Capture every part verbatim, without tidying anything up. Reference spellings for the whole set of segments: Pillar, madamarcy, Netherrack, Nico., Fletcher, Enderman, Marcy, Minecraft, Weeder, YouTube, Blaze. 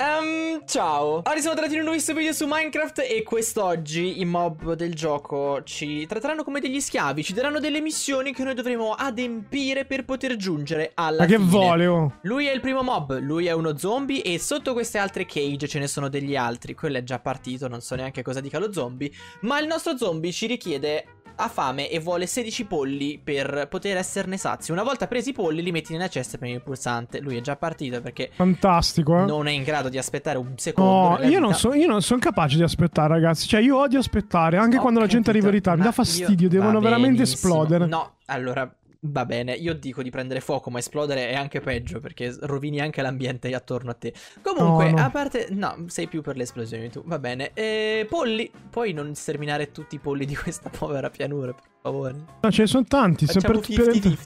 Um, ciao, allora siamo tornati in un nuovissimo video su Minecraft e quest'oggi i mob del gioco ci tratteranno come degli schiavi. Ci daranno delle missioni che noi dovremo adempiere per poter giungere alla fine. Ma che voleo! Lui è il primo mob, lui è uno zombie e sotto queste altre cage ce ne sono degli altri. Quello è già partito, non so neanche cosa dica lo zombie, ma il nostro zombie ci richiede... ha fame e vuole sedici polli per poter esserne sazi. Una volta presi i polli li metti nella cesta e premi il pulsante. Lui è già partito perché... fantastico, eh? Non è in grado di aspettare un secondo. No, io non, so, io non sono capace di aspettare, ragazzi. Cioè, io odio aspettare, anche no, quando capito, la gente arriva in ritardo. Mi dà fastidio, devono veramente esplodere. No, allora... va bene, io dico di prendere fuoco, ma esplodere è anche peggio perché rovini anche l'ambiente attorno a te. Comunque, no, no. a parte... no, sei più per le esplosioni tu, va bene. E polli, puoi non sterminare tutti i polli di questa povera pianura, per favore? No, ce ne sono tanti. Facciamo cinquanta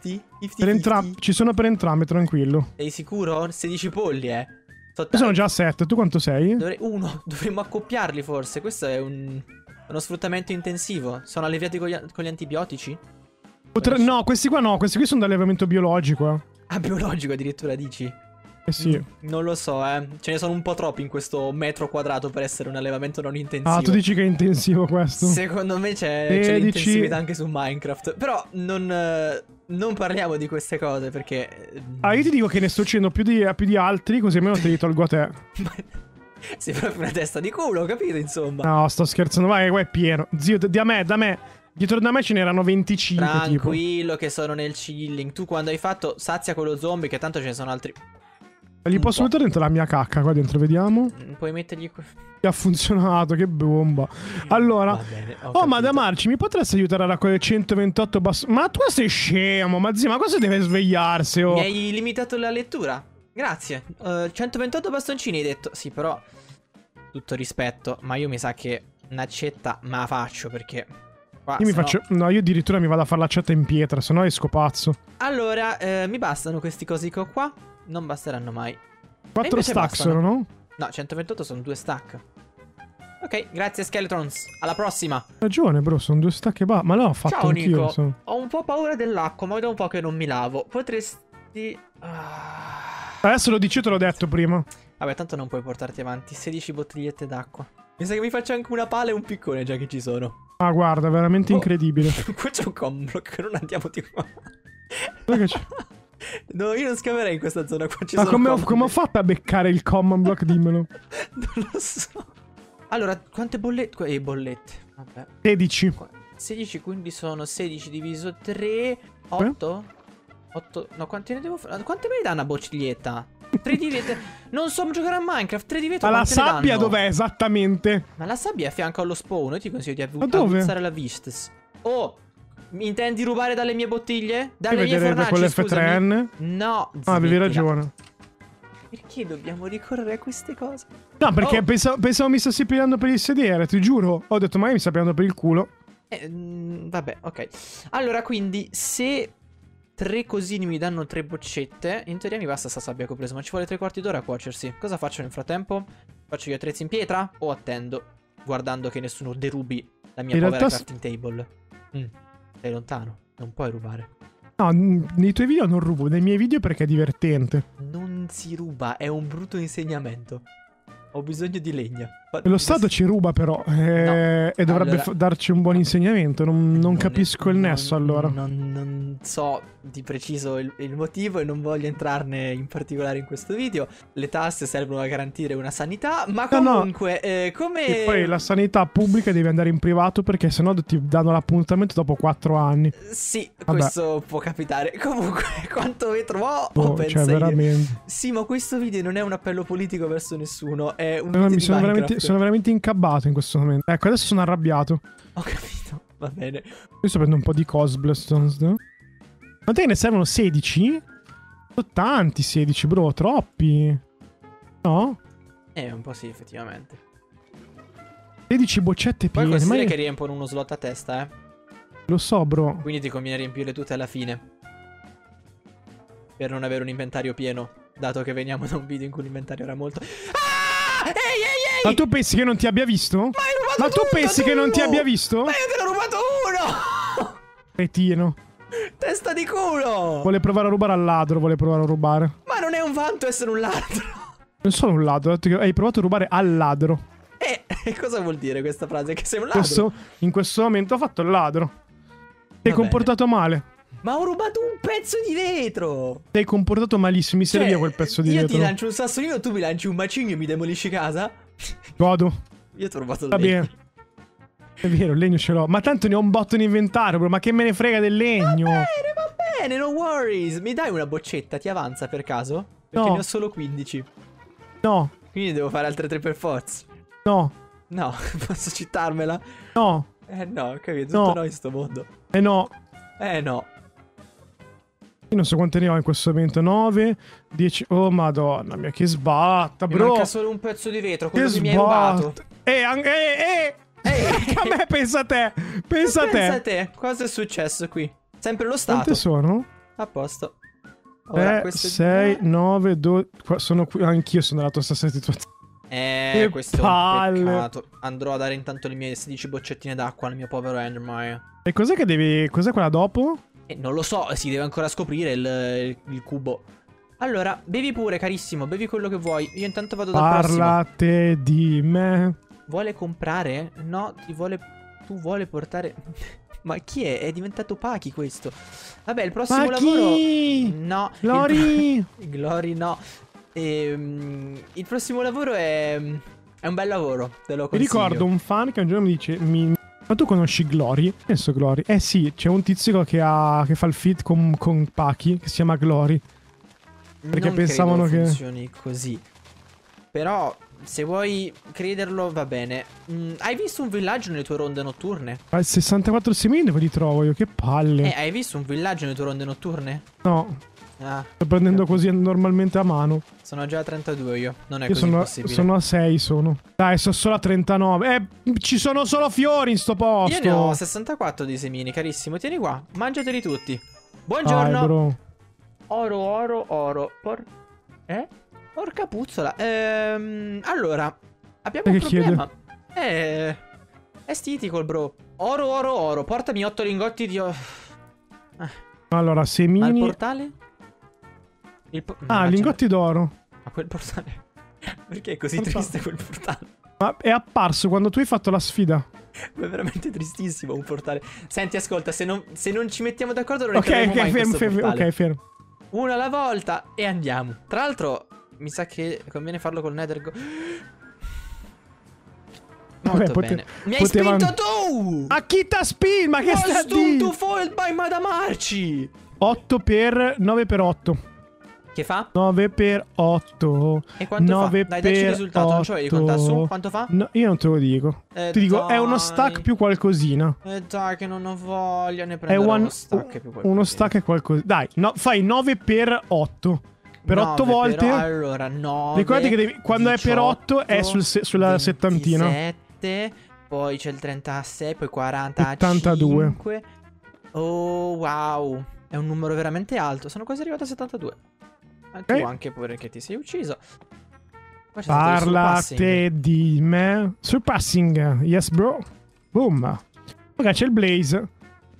cinquanta? Ci sono per entrambi, tranquillo. Sei sicuro? sedici polli, eh. Io sono già a sette, tu quanto sei? Dovre... uno, dovremmo accoppiarli forse, questo è un... uno sfruttamento intensivo. Sono alleviati con gli, con gli antibiotici? Potre... no, questi qua no, questi qui sono da allevamento biologico. Eh. Ah, biologico addirittura dici? Eh sì. Non lo so, eh. Ce ne sono un po' troppi in questo metro quadrato per essere un allevamento non intensivo. Ah, tu dici che è intensivo questo? Secondo me c'è l'intensività anche su Minecraft. Però non, eh, non parliamo di queste cose perché... ah, io ti dico che ne sto uscendo più di, più di altri, così almeno te li tolgo a te. Ma... sei proprio una testa di culo, capito, insomma? No, sto scherzando, vai, qua è pieno. Zio, da me, da me... dietro da me ce n'erano venticinque. Tranquillo tipo. Che sono nel chilling. Tu quando hai fatto sazia quello zombie, che tanto ce ne sono altri. Gli posso po'. mettere dentro la mia cacca qua dentro, vediamo. Puoi mettergli qui. Ha funzionato, che bomba. Allora bene, oh, madamarcy, mi potresti aiutare a raccogliere centoventotto basso? Ma tu sei scemo, ma zio, ma cosa deve svegliarsi? Oh? Mi hai limitato la lettura. Grazie. uh, centoventotto bastoncini hai detto. Sì, però tutto rispetto, ma io mi sa che un'accetta me la faccio perché... qua, io mi faccio... no, io addirittura mi vado a fare l'accetta in pietra, sennò esco pazzo. Allora, eh, mi bastano questi cosi che ho qua? Non basteranno mai. quattro stack sono, no? No, centoventotto sono due stack. Ok, grazie Skeletons. Alla prossima. Ragione, bro, sono due stack e va. Ma l'ho fatto Ciao, Nico. So. Ho un po' paura dell'acqua, ma vedo un po' che non mi lavo. Potresti... ah... adesso lo dici, te l'ho detto prima. Vabbè, tanto non puoi portarti avanti. sedici bottigliette d'acqua. Mi sa che mi faccio anche una pala e un piccone, già che ci sono. Ah, guarda, veramente oh. incredibile. Qua c'è un comblock, non andiamo di qua. No, io non scaverei in questa zona qua. Ci Ma sono come, ho, come ho fatto a beccare il comblock, dimmelo. Non lo so. Allora, quante bollette? Eh, bollette. Vabbè. sedici. sedici, quindi sono sedici diviso tre, otto? Eh? otto, no, quante ne devo fare? Quante me ne dà una bottiglietta? tre di vetro. Non so giocare a Minecraft. tre di vetro. Ma la sabbia dov'è esattamente? Ma la sabbia è a fianco allo spawn. Io ti consiglio di avvicinare la vista. Oh, mi intendi rubare dalle mie bottiglie? Dalle mie fornaci, scusami. No, ah, avevi ragione. Perché dobbiamo ricorrere a queste cose? No, perché oh. pensavo, pensavo mi stessi pigliando per il sedere, ti giuro. Ho detto, ma io mi sto pigliando per il culo. eh, mh, Vabbè, ok. Allora, quindi, se... tre cosini mi danno tre boccette. In teoria mi basta sta sabbia che ho preso, ma ci vuole tre quarti d'ora a cuocersi. Cosa faccio nel frattempo? Faccio gli attrezzi in pietra o attendo, guardando che nessuno derubi la mia in povera crafting table? Mm, sei lontano, non puoi rubare. No, nei tuoi video non rubo, nei miei video perché è divertente. Non si ruba, è un brutto insegnamento. Ho bisogno di legna. Lo Stato ci ruba però eh, no. E dovrebbe allora, darci un buon insegnamento. Non, non, non capisco ne, il nesso non, allora non, non so di preciso il, il motivo e non voglio entrarne in particolare in questo video. Le tasse servono a garantire una sanità. Ma comunque no, no. Eh, come... e poi la sanità pubblica devi andare in privato perché sennò ti danno l'appuntamento dopo quattro anni. Sì, vabbè, questo può capitare. Comunque quanto vetro ho, oh, oh, cioè, veramente. Sì, ma questo video non è un appello politico verso nessuno. È un video no, di Minecraft. Veramente... sono veramente incabbato in questo momento. Ecco, adesso sono arrabbiato. Ho capito, va bene. Io sto prendendo un po' di cobblestones, no? Ma te ne servono sedici? Sono tanti sedici, bro, troppi. No? Eh, un po' sì, effettivamente. sedici boccette piene. Poi considera che riempiono uno slot a testa, eh. Lo so, bro. Quindi ti conviene riempire tutte alla fine, per non avere un inventario pieno, dato che veniamo da un video in cui l'inventario era molto... ah! Ehi, ehi! Ma tu pensi che non ti abbia visto? Ma, ma tu pensi uno. che non ti abbia visto? Ma io te l'ho rubato uno! Cretino. Testa di culo! Vuole provare a rubare al ladro, vuole provare a rubare. Ma non è un vanto essere un ladro! Non sono un ladro, hai provato a rubare al ladro. Eh, cosa vuol dire questa frase? Che sei un ladro? Questo, in questo momento ho fatto il ladro. Ti hai comportato male. Ma ho rubato un pezzo di vetro! Ti hai comportato malissimo, mi serviva quel pezzo di vetro. Io ti lancio un sassolino, tu mi lanci un macigno e mi demolisci casa? Godo. Io ti ho rubato il legno. Va bene. È vero, il legno ce l'ho. Ma tanto ne ho un botto in inventario, bro. Ma che me ne frega del legno? Va bene, va bene, no worries. Mi dai una boccetta, ti avanza per caso? Perché no. Ne ho solo quindici. No. Quindi devo fare altre tre per forza. No. No, posso citarmela? No. Eh no, capito, tutto no in sto mondo. Eh no. Eh no. Io non so quante ne ho in questo momento. nove, dieci. Oh madonna mia, che sbatta, bro. Mi manca solo un pezzo di vetro, quello che, che mi hai rubato. Eh, anche... Eh, eh. eh. A me, pensa a te. Pensa a te. Pensa a te. Cosa è successo qui? Sempre lo stato. Quante sono? A posto. Ora, sei, nove, dodici. Sono qui, anch'io sono nella tua stessa situazione. Eh, che questo palle. È un peccato. Andrò a dare intanto le mie sedici boccettine d'acqua al mio povero Enderman. E cos'è che devi... Cos'è quella dopo? Eh, non lo so, si deve ancora scoprire il, il, il cubo. Allora, bevi pure, carissimo, bevi quello che vuoi. Io intanto vado dal prossimo. Parlate di me. Vuole comprare? No, ti vuole... Tu vuole portare... Ma chi è? È diventato Pachi questo. Vabbè, il prossimo Pachi! Lavoro... No. Glory! Il... Glory no. Ehm, il prossimo lavoro è... È un bel lavoro, te lo consiglio. Mi ricordo un fan che un giorno mi dice... Mi... Ma tu conosci Glory? Penso Glory. Eh sì, c'è un tizio che, ha, che fa il feat con, con Pachi, che si chiama Glory. Perché non pensavano credo che... funzioni così. Però, se vuoi crederlo, va bene. Mm, hai visto un villaggio nelle tue ronde notturne? Al sessantaquattro semini dove li trovo io, che palle. Eh, hai visto un villaggio nelle tue ronde notturne? No. Ah, sto prendendo così normalmente a mano. Sono già a trentadue io. Non è io così sono, possibile. Sono a sei sono. Dai, sono solo a trentanove. Eh, ci sono solo fiori in sto posto. Io ne ho sessantaquattro di semini, carissimo. Tieni qua, mangiateli tutti. Buongiorno. Dai, bro. Oro, oro, oro. Por... Eh? Porca puzzola. Ehm, allora, abbiamo un problema. Eh, è stitico, bro. Oro, oro, oro. Portami otto lingotti di... Ah. Allora, semini... Ma il portale? Ah, lingotti d'oro. Ma quel portale... Perché è così triste quel portale? Ma è apparso quando tu hai fatto la sfida. Ma è veramente tristissimo un portale. Senti, ascolta, se non, se non ci mettiamo d'accordo non ricaviamo mai questo portale. Ok, fermo. Una alla volta e andiamo. Tra l'altro, mi sa che conviene farlo col Nethergo. Molto bene. Mi hai spinto tu! A chi t'ha spinto? Ma che stai dicendo? To foiled by madamarcy! otto per nove per otto. Che fa? nove per otto. E quanto nove fa? Dai, dacci il risultato, otto. Non ce l'hai contato su? Quanto fa? No, io non te lo dico. Eh, ti dico, dai. È uno stack più qualcosina. Eh dai, che non ho voglia, ne prenderò one, uno stack più qualcosina. Uno stack e qualcosina. Dai, no, fai nove per otto. Per otto volte. Per, allora, nove. Ricordati che devi, quando diciotto, è per otto è sul, sulla ventisette, settantina. ventisette, poi c'è il trentasei, poi quarantacinque. settantadue. Oh, wow. È un numero veramente alto. Sono quasi arrivato a settantadue. Okay. Tu anche pure che ti sei ucciso. Parlate di me. Surpassing. Yes bro. Boom. Ok, c'è il Blaze.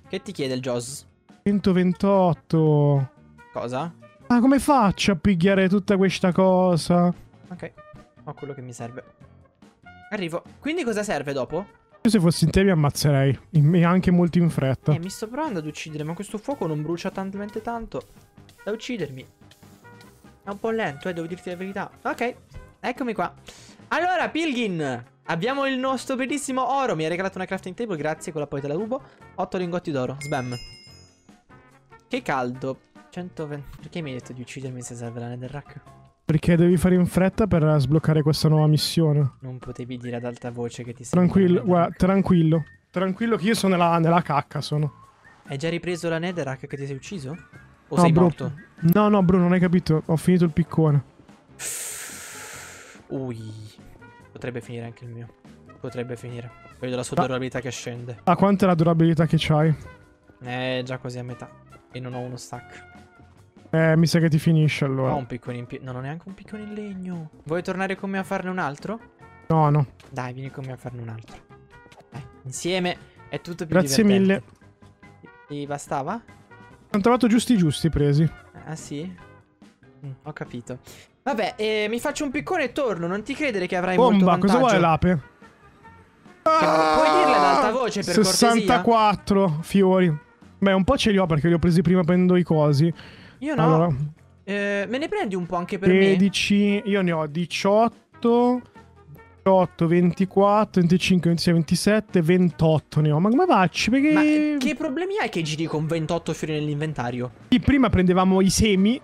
Che ti chiede il Jaws? centoventotto. Cosa? Ma ah, come faccio a pigliare tutta questa cosa? Ok. Ho quello che mi serve. Arrivo. Quindi cosa serve dopo? Io se fossi in te mi ammazzerei. E anche molto in fretta. Eh, mi sto provando ad uccidere. Ma questo fuoco non brucia talmente tanto da uccidermi. È un po' lento, eh, devo dirti la verità. Ok, eccomi qua. Allora, Pilgin, abbiamo il nostro bellissimo oro. Mi hai regalato una crafting table, grazie, quella poi te la rubo. otto lingotti d'oro, sbam. Che caldo. centoventi. Perché mi hai detto di uccidermi se serve la netherrack? Perché devi fare in fretta per sbloccare questa nuova missione. Non potevi dire ad alta voce che ti sei... Tranquillo, guarda, tranquillo. Tranquillo che io sono nella, nella cacca, sono. Hai già ripreso la netherrack che ti sei ucciso? O no, sei bro. Morto? No, no, Bruno, non hai capito. Ho finito il piccone. Ui. Potrebbe finire anche il mio. Potrebbe finire. Vedo la sua ah. durabilità che scende. Ah, quanta è la durabilità che c'hai? Eh, già così a metà. E non ho uno stack. Eh, mi sa che ti finisce allora. Ho un piccone in più. Non ho neanche un piccone in legno. Vuoi tornare con me a farne un altro? No, no. Dai, vieni con me a farne un altro. Dai, insieme è tutto più Grazie divertente. Grazie mille. Ti bastava? Ho trovato giusti giusti presi. Ah sì? Mm, ho capito. Vabbè, eh, mi faccio un piccone e torno. Non ti credere che avrai Bomba, molto vantaggio. Bomba, cosa vuole l'ape? Ah, puoi dirla ad alta voce, per sessantaquattro cortesia? Fiori. Beh, un po' ce li ho perché li ho presi prima prendendo i cosi. Io no. Allora, eh, me ne prendi un po' anche per tredici, me? Io ne ho diciotto... ventotto, ventiquattro, venticinque, ventisei, ventisette, ventotto ne ho. Ma come faccio? Perché... Ma che problemi hai che giri con ventotto fiori nell'inventario? Sì, prima prendevamo i semi.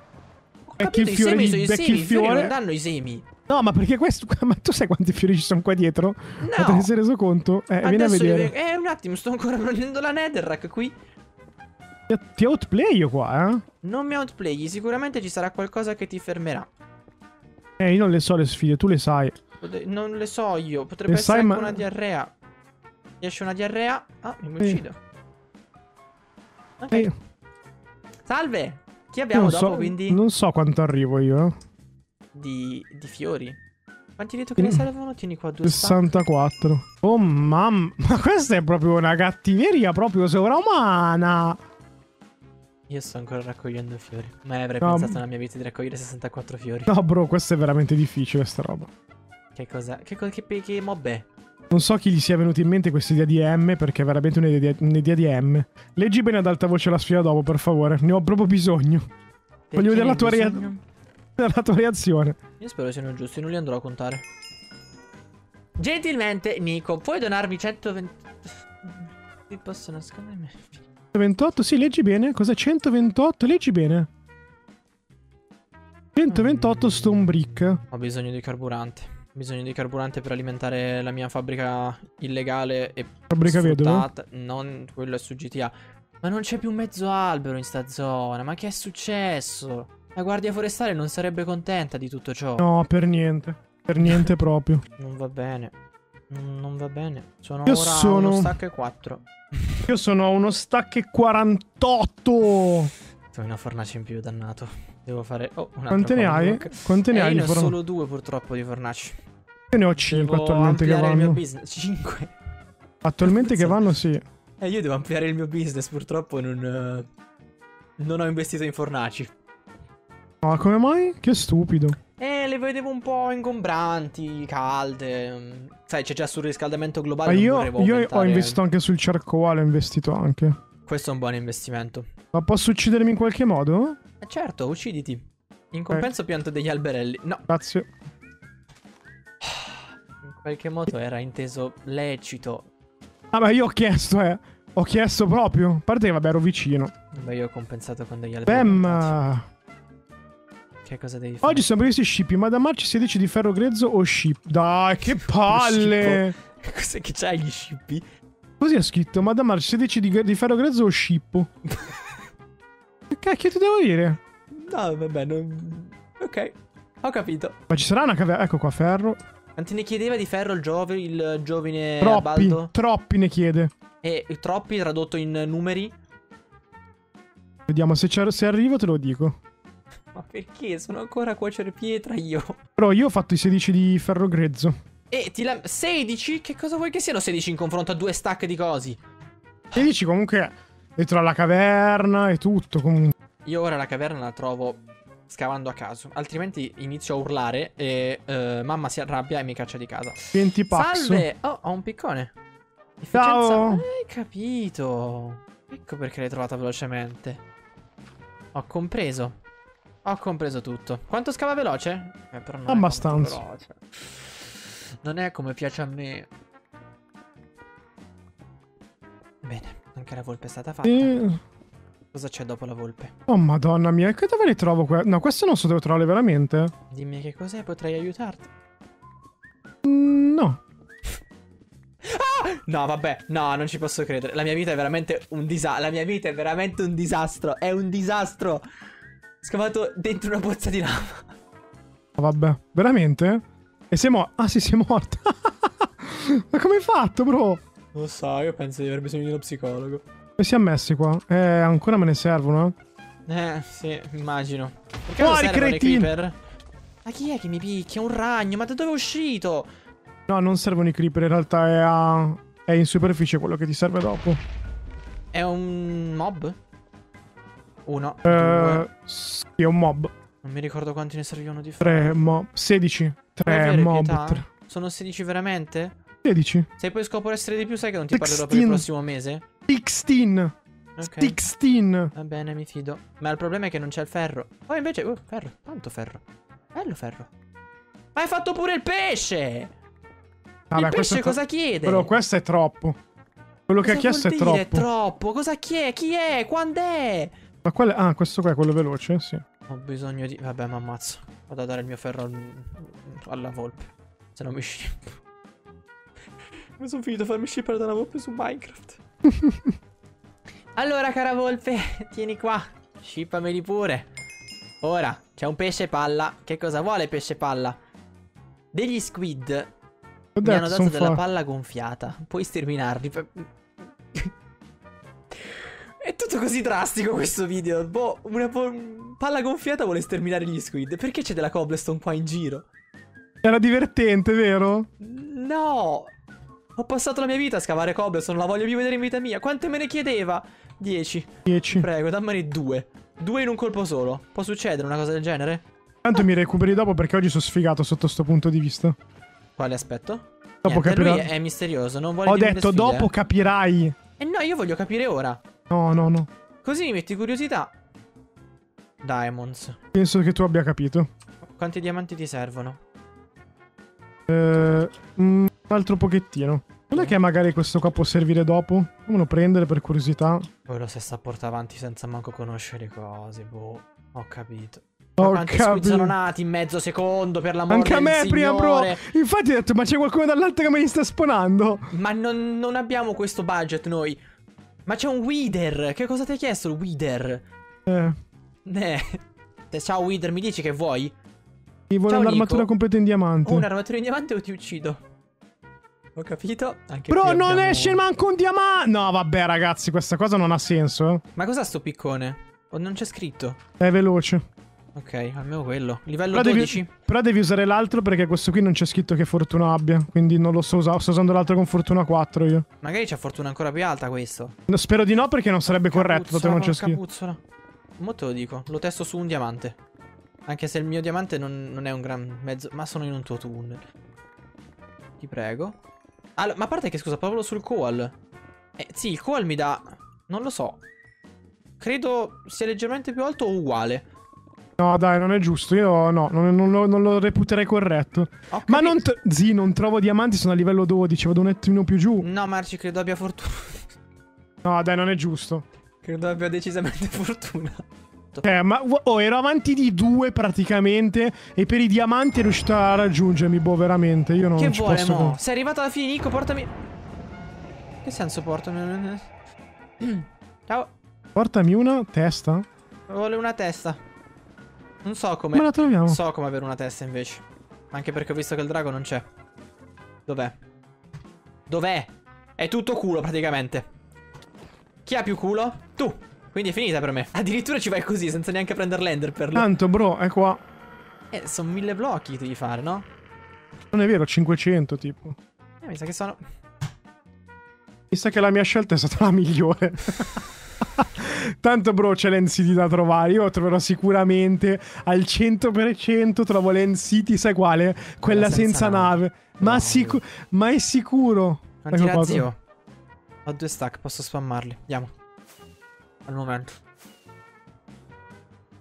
Ho capito, il fiore, i semi sono i semi, il fiore. I fiori non danno i semi. No, ma perché questo... Ma tu sai quanti fiori ci sono qua dietro? No. Ma te ne sei reso conto? Eh, vieni a vedere. Io... Eh, un attimo, sto ancora prendendo la netherrack qui. Ti outplay io qua, eh? Non mi outplay, sicuramente ci sarà qualcosa che ti fermerà. Eh, io non le so le sfide, tu le sai. Non le so io, potrebbe le essere sai, anche ma... una diarrea. Mi esce una diarrea. Ah, mi uccido. Okay. Salve! Chi abbiamo non dopo so, quindi? Non so quanto arrivo io. Di, di fiori. Quanti hai detto che mm. ne servono? Tieni qua due. sessantaquattro. Stack. Oh mamma, ma questa è proprio una cattiveria proprio sovraumana. Io sto ancora raccogliendo fiori. Ma avrei no. pensato nella mia vita di raccogliere sessantaquattro fiori. No bro, questo è veramente difficile sta roba. Che cosa? Che, che, che mob è? Non so chi gli sia venuto in mente questa idea di M, perché è veramente un'idea di M. Leggi bene ad alta voce la sfida dopo, per favore. Ne ho proprio bisogno. Perché voglio vedere la tua, rea la tua reazione. Io spero siano giusti, non li andrò a contare. Gentilmente, Nico, puoi donarmi centoventi... Ti posso nascondermi? centoventotto, sì, leggi bene. Cos'è centoventotto? Leggi bene. centoventotto mm. stone brick. Ho bisogno di carburante. Ho bisogno di carburante per alimentare la mia fabbrica illegale e fabbrica sfruttata. Non quello è su G T A. Ma non c'è più mezzo albero in sta zona. Ma che è successo? La guardia forestale non sarebbe contenta di tutto ciò. No, per niente. Per niente proprio. Non va bene. Non va bene. Sono Io ora sono... uno stack e quattro. Io sono uno stack e quarantotto. Sono una fornace in più, dannato. Devo fare... Oh, un altro. Quante ne hai? Quante ne hai? Io ne ho solo due purtroppo di fornaci. Io ne ho cinque attualmente che vanno. Il mio business. cinque. Attualmente che vanno, sì. Eh, io devo ampliare il mio business, purtroppo non... Uh, non ho investito in fornaci. Ma come mai? Che stupido. Eh, le vedevo un po' ingombranti, calde. Sai, c'è già sul riscaldamento globale. Ma io, io aumentare... ho investito anche sul cercuolo, ho investito anche. Questo è un buon investimento. Ma posso uccidermi in qualche modo? Eh, certo, ucciditi. In compenso eh. pianto degli alberelli. No. Grazie. In qualche modo era inteso lecito. Ah, ma io ho chiesto, eh. Ho chiesto proprio. A parte che, vabbè, ero vicino. Vabbè, io ho compensato con degli alberi. Bemma. Che cosa devi fare? Oggi sono previsti scippi. Madamarcy sedici di ferro grezzo o scippo? Dai, che palle. Cos'è che c'hai gli scippi? Così ha scritto. Madamarcy sedici di, di ferro grezzo o scippo? Che cacchio ti devo dire? No, vabbè, non... Ok, ho capito. Ma ci sarà una caverna? Ecco qua, ferro. Quanti ne chiedeva di ferro il, giov il giovine troppi, Baldo? Troppi ne chiede. E troppi tradotto in numeri? Vediamo, se, se arrivo te lo dico. Ma perché? Sono ancora a cuocere pietra io. Però io ho fatto i sedici di ferro grezzo. E ti la... sedici? Che cosa vuoi che siano sedici in confronto a due stack di cosi? sedici comunque dentro alla caverna e tutto comunque. Io ora la caverna la trovo... scavando a caso, altrimenti inizio a urlare e uh, mamma si arrabbia e mi caccia di casa. venti passo. Salve! Oh, ho un piccone. Efficienza... Ciao! Hai capito. Ecco perché l'hai trovata velocemente. Ho compreso. Ho compreso tutto. Quanto scava veloce? Eh, però non abbastanza. È veloce. Non è come piace a me. Bene, anche la volpe è stata fatta. E... cosa c'è dopo la volpe? Oh madonna mia, che dove le trovo qua? No, questo non so dove trovare veramente. Dimmi che cos'è, potrei aiutarti. Mm, no. Ah! No, vabbè, no, non ci posso credere. La mia vita è veramente un disastro. La mia vita è veramente un disastro. È un disastro. Ho scavato dentro una pozza di lava. Oh, vabbè, veramente? E sei morta? Ah sì, sei morta. Ma come hai fatto, bro? Lo so, io penso di aver bisogno di uno psicologo. Come si è messi qua? Eh, ancora me ne servono? Eh, sì, immagino. Perché non servono i creeper? Ma chi è che mi picchia? Un ragno? Ma da dove è uscito? No, non servono i creeper, in realtà è, a... è in superficie quello che ti serve dopo. È un mob? Uno, eh, due. Sì, è un mob. Non mi ricordo quanti ne servivano di fare. tre mob, sedici. tre mob. Sono sedici veramente? sedici. Se poi scopro essere di più, sai che non ti parlerò per il prossimo mese? sedici. Okay. sedici. Va bene, mi fido. Ma il problema è che non c'è il ferro. Poi oh, invece... Uh, ferro. Tanto ferro. Bello ferro. Ma hai fatto pure il pesce! Vabbè, il pesce cosa chiede? Però questo è troppo. Quello cosa che ha chiesto è troppo. È troppo. Cosa chiede? Chi è? Quand'è? Ma qual è? Ah, questo qua è quello veloce, sì. Ho bisogno di... Vabbè, ma ammazzo. Vado a dare il mio ferro al... alla volpe. Se no mi scippo. Mi sono finito a farmi scippare dalla volpe su Minecraft. Allora, cara volpe, tieni qua. Scippameli pure. Ora, c'è un pesce palla. Che cosa vuole pesce palla? Degli squid. Ho mi hanno dato della fa... palla gonfiata. Puoi sterminarli. È tutto così drastico questo video. Boh, una palla gonfiata vuole sterminare gli squid. Perché c'è della cobblestone qua in giro? Era divertente, vero? No. Ho passato la mia vita a scavare cobblestone. Non la voglio più vedere in vita mia. Quante me ne chiedeva? dieci. dieci. Prego, dammene due. Due in un colpo solo. Può succedere una cosa del genere? Tanto ah. mi recuperi dopo perché oggi sono sfigato sotto sto punto di vista. Quale aspetto? Dopo Niente, capirà... lui è misterioso. Non vuole Ho detto dopo capirai. Eh no, io voglio capire ora. No, no, no. Così mi metti curiosità. Diamonds. Penso che tu abbia capito. Quanti diamanti ti servono? Eh, un altro pochettino. Non è che magari questo qua può servire dopo? Fammelo prendere per curiosità. Poi lo si sta portando avanti senza manco conoscere cose. Boh, ho capito. Ma quanti squid sono nati in mezzo secondo, per l'amore del Signore. Anche a me prima, bro. Infatti ho detto, ma c'è qualcuno dall'alto che me li sta sponando. Ma non, non abbiamo questo budget noi. Ma c'è un Weeder. Che cosa ti ha chiesto il Weeder? Eh. Eh. Ciao Weeder, mi dici che vuoi? Mi vuole un'armatura completa in diamante. O un'armatura in diamante o ti uccido. Ho capito. Anche bro, non abbiamo... esce manco un diamante. No, vabbè ragazzi, questa cosa non ha senso. Eh. Ma cos'ha sto piccone? O non c'è scritto? È veloce. Ok, almeno quello. Livello però dodici. Devi, però devi usare l'altro perché questo qui non c'è scritto che fortuna abbia. Quindi non lo so usare. Sto usando l'altro con fortuna quattro io. Magari c'è fortuna ancora più alta questo. No, spero di no perché non sarebbe corretto. Dato che non c'è scritto. Capuzzola. Mo te lo dico. Lo testo su un diamante. Anche se il mio diamante non, non è un gran mezzo. Ma sono in un tuo tunnel. Ti prego. Allora, ma a parte che scusa, proprio sul coal. Eh sì, il coal mi dà... Non lo so. Credo sia leggermente più alto o uguale. No dai, non è giusto, io no, non, non, lo, non lo reputerei corretto. Ma non... Zii, non trovo diamanti, sono a livello dodici, vado un attimo più giù. No Marci, credo abbia fortuna. No dai, non è giusto. Credo abbia decisamente fortuna. Eh, ma oh, ero avanti di due praticamente e per i diamanti è riuscito a raggiungermi, boh, veramente, io non, che non ci vuole, posso... Che vuole, mo? Sei arrivato alla fine, Nico, portami... Che senso portami? Ciao. Portami una testa? Vuole una testa. Non so come... Ma la troviamo. So come avere una testa invece. Anche perché ho visto che il drago non c'è. Dov'è? Dov'è? È tutto culo praticamente. Chi ha più culo? Tu. Quindi è finita per me. Addirittura ci vai così senza neanche prendere l'ender per lui. Tanto bro, è qua. Eh, sono mille blocchi devi fare, no? Non è vero, cinquecento tipo. Eh, mi sa che sono... Mi sa che la mia scelta è stata la migliore. Tanto bro c'è l'N C T da trovare. Io lo troverò sicuramente. Al cento per cento trovo l'N C T. Sai quale? Quella senza, senza nave, nave. Ma, no, sicu ma è sicuro. Quanti ecco razzi ho? Ho due stack, posso spammarli. Andiamo. Al momento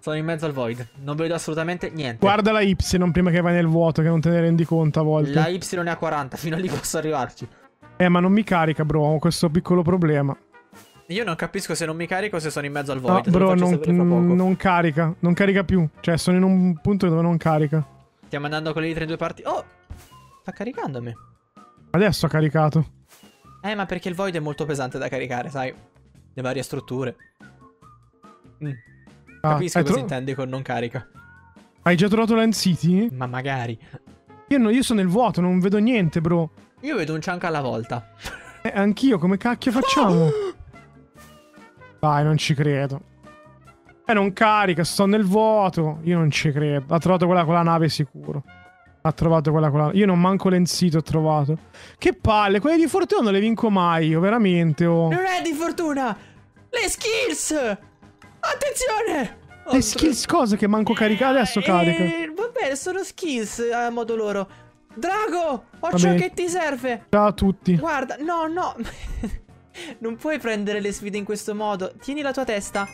sono in mezzo al void. Non vedo assolutamente niente. Guarda la Y prima che vai nel vuoto, che non te ne rendi conto a volte. La Y è a quaranta. Fino a lì posso arrivarci. Eh, ma non mi carica bro. Ho questo piccolo problema. Io non capisco se non mi carico, se sono in mezzo al void. No, bro, non, non carica. Non carica più. Cioè, sono in un punto dove non carica. Stiamo andando con le litre in due parti. Oh! Sta caricando a me. Adesso ha caricato. Eh, ma perché il void è molto pesante da caricare, sai? Le varie strutture. Mm. Ah, capisco cosa intendi con non carica. Hai già trovato l'End City? Ma magari. Io, no, io sono nel vuoto, non vedo niente, bro. Io vedo un chunk alla volta. Eh, anch'io, come cacchio facciamo? Oh! Dai, non ci credo. Eh, non carica, sto nel vuoto. Io non ci credo. Ha trovato quella con la nave sicuro. Ha trovato quella con la... Io non manco l'ensito ho trovato. Che palle, quelle di fortuna non le vinco mai io, veramente. Oh. Non è di fortuna. Le skills. Attenzione. Oh, le skills cosa che manco caricare adesso carico. Eh, va bene, sono skills eh, a modo loro. Drago, ho ciò che ti serve. Ciao a tutti. Guarda, no, no. Non puoi prendere le sfide in questo modo. Tieni la tua testa.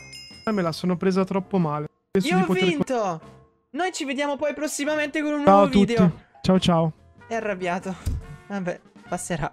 Eh, me la sono presa troppo male. Penso Io ho poter... vinto. Noi ci vediamo poi prossimamente con un ciao nuovo video. Ciao a tutti. Ciao ciao. È arrabbiato. Vabbè, passerà.